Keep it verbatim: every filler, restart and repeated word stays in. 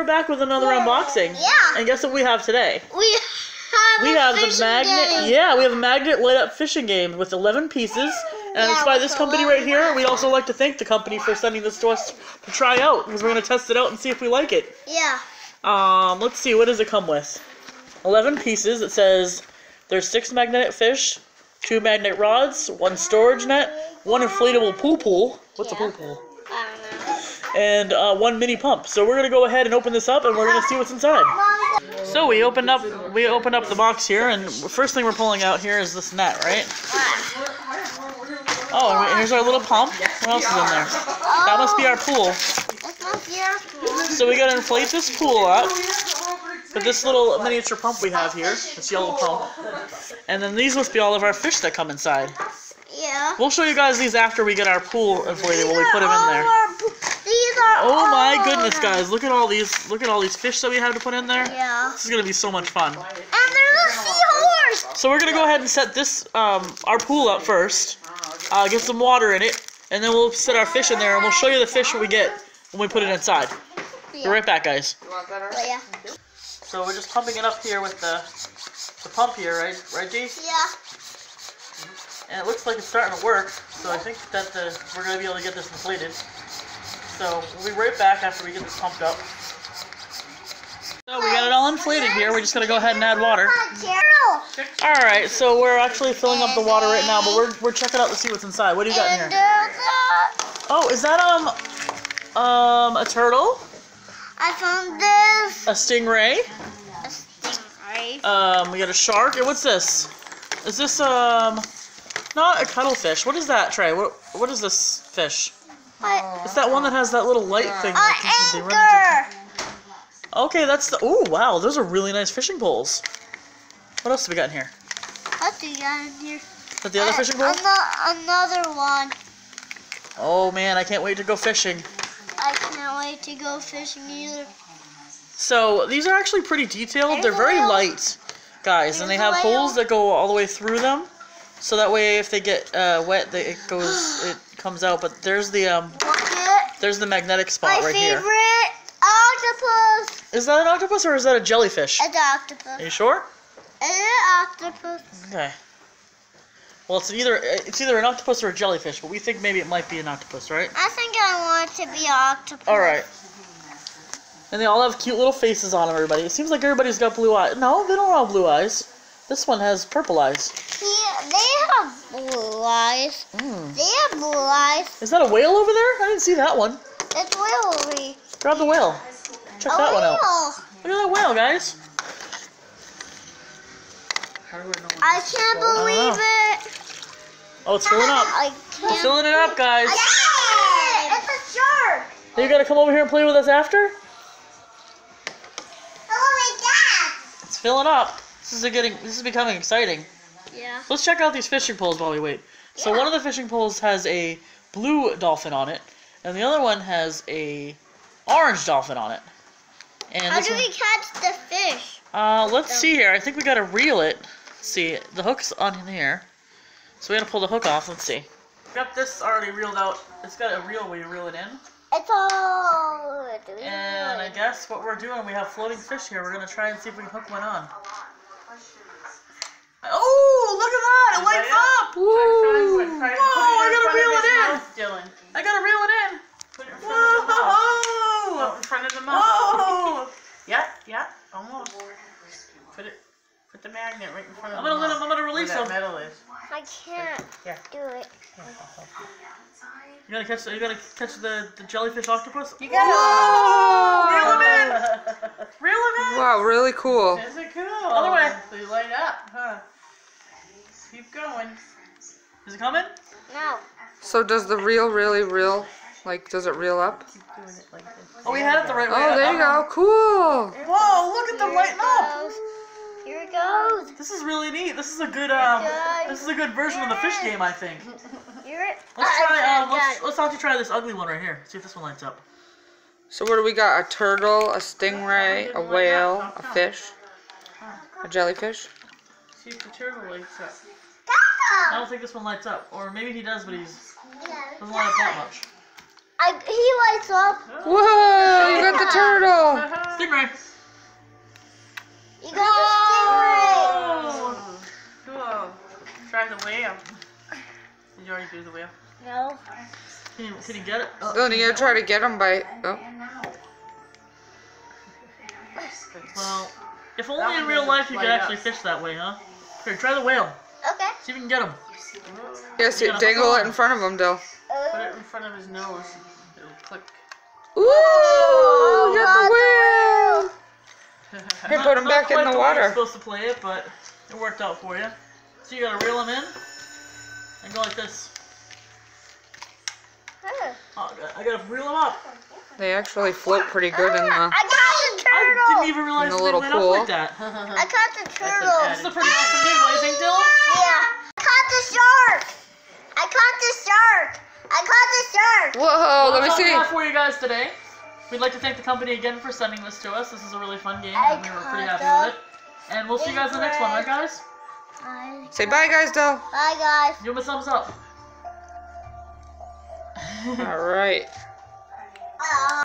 we're back with another yeah. unboxing. Yeah. And guess what we have today? We have we a have fishing the magnet. Game. Yeah, we have a magnet lit up fishing game with eleven pieces, and yeah, it's by this company right here. We'd also like to thank the company for sending this to us to try out, because we're gonna test it out and see if we like it. Yeah. Um, let's see, what does it come with? eleven pieces. It says there's six magnetic fish, two magnet rods, one storage net, one inflatable poo pool. What's yeah. a poo pool? I don't know. And uh, one mini pump. So we're gonna go ahead and open this up, and we're gonna see what's inside. So we opened up, we opened up the box here, and the first thing we're pulling out here is this net, right? Oh, and here's our little pump. What else is in there? That must be our pool. So we gotta inflate this pool up with this little miniature pump we have here, this yellow pump. And then these must be all of our fish that come inside. Yeah. We'll show you guys these after we get our pool inflated when we put them in there. Oh my goodness, guys! Look at all these, look at all these fish that we have to put in there. Yeah. This is gonna be so much fun. And there's a seahorse. So we're gonna go ahead and set this um our pool up first. Uh, get some water in it, and then we'll set our fish in there, and we'll show you the fish we get when we put it inside. Yeah. We're right back, guys. You want that, right? Yeah. So we're just pumping it up here with the the pump here, right, right, G? Yeah. And it looks like it's starting to work. So I think that the, we're gonna be able to get this inflated. So we'll be right back after we get this pumped up. So we got it all inflated here. We're just gonna go ahead and add water. All right, so we're actually filling up the water right now, but we're we're checking out to see what's inside. What do you got in here? Oh, is that um um a turtle? I found this. A stingray. A stingray. Um, we got a shark. And what's this? Is this um not a cuttlefish? What is that, Trey? What what is this fish? What? It's that one that has that little light thing. That an anchor. Okay, that's the. Oh wow, those are really nice fishing poles. What else have we got in here? What do we got in here? Is that the other uh, fishing pole? Another one. Oh man, I can't wait to go fishing. I can't wait to go fishing either. So these are actually pretty detailed. There's They're very oil. light, guys, There's and they have oil. holes that go all the way through them. So that way, if they get uh, wet, they, it goes, it comes out. But there's the um, there's the magnetic spot My right here. My favorite octopus. Is that an octopus or is that a jellyfish? It's an octopus. Are you sure? It's an octopus. Okay. Well, it's either it's either an octopus or a jellyfish, but we think maybe it might be an octopus, right? I think I want it to be an octopus. All right. And they all have cute little faces on them. Everybody. It seems like everybody's got blue eyes. No, they don't all have blue eyes. This one has purple eyes. Yeah, they have blue eyes. Mm. They have blue eyes. Is that a whale over there? I didn't see that one. It's whale. Grab the whale. Check a that whale. one out. Look at that whale, guys. I can't believe I it. Oh, it's filling up. I can't it's filling it up, guys. I it. It's a shark. Are you going to come over here and play with us after? Oh, my God. It's filling up. This is a getting. This is becoming exciting. Yeah. Let's check out these fishing poles while we wait. So yeah. one of the fishing poles has a blue dolphin on it, and the other one has a orange dolphin on it. And how do one, we catch the fish? Uh, let's see here. I think we gotta reel it. Let's see, the hook's on here, so we gotta pull the hook off. Let's see. We got this already reeled out. It's got a reel where you reel it in. It's all. And I guess what we're doing, we have floating fish here. We're gonna try and see if we can hook one on. Oh, look at that! It lights up! Whoa! I gotta reel it in! I gotta reel it in! Whoa! In front of the mouth. Whoa! Yep, yep, almost. Put it, put the magnet right in front of the mouth. I'm gonna let him, I'm gonna release him. Metal is. I can't yeah. do it. You gotta catch the, you gotta catch the, the jellyfish octopus? You gotta. Whoa! Reel him in! Reel him in! Wow, really cool. Is it cool? Other way. So you light up, huh? Keep going. Is it coming? No. So does the reel really reel? Like, does it reel up? Keep doing it like this. Oh, we had it the right way. Oh, there you go. Cool. Whoa, look at them lighting up. Here it goes. This is really neat. This is a good um. This is a good version of the fish game, I think. Let's try. Um, let's let's actually try this ugly one right here. See if this one lights up. So what do we got? A turtle, a stingray, a whale, a fish, a jellyfish. See if the turtle lights up. I don't think this one lights up, or maybe he does, but he's doesn't light up that much. I, he lights up. Whoa, you got the turtle. Stingray. You got oh. the stingray. Cool. Try the whale. Did you already do the whale? No. Can you, can you get it? Oh, oh you gotta try to get him by... Oh. Well, if only in real life you could actually up. fish that way, huh? Here, try the whale. Okay. See if you can get him. Yes, you dangle it in front of him, though. Put it in front of his nose. It'll click. Ooh! Oh, got the whale! Here, put him not, back not in the water. I was supposed to play it, but it worked out for you. So you gotta reel him in and go like this. Huh. Oh, I gotta reel him up. They actually float pretty good in the. I caught the turtle. I didn't even realize the they went pool. up like that. I caught the turtle. That's a pretty awesome game, don't you think, Dylan? Yeah. I caught the shark. I caught the shark. I caught the shark. Whoa! Well, let me see. That's all for you guys today. We'd like to thank the company again for sending this to us. This is a really fun game, I and we were pretty happy with it. And we'll see you guys in the next one, right, guys? I Say bye, guys, though. Bye, guys. Give them a thumbs up. All right. Uh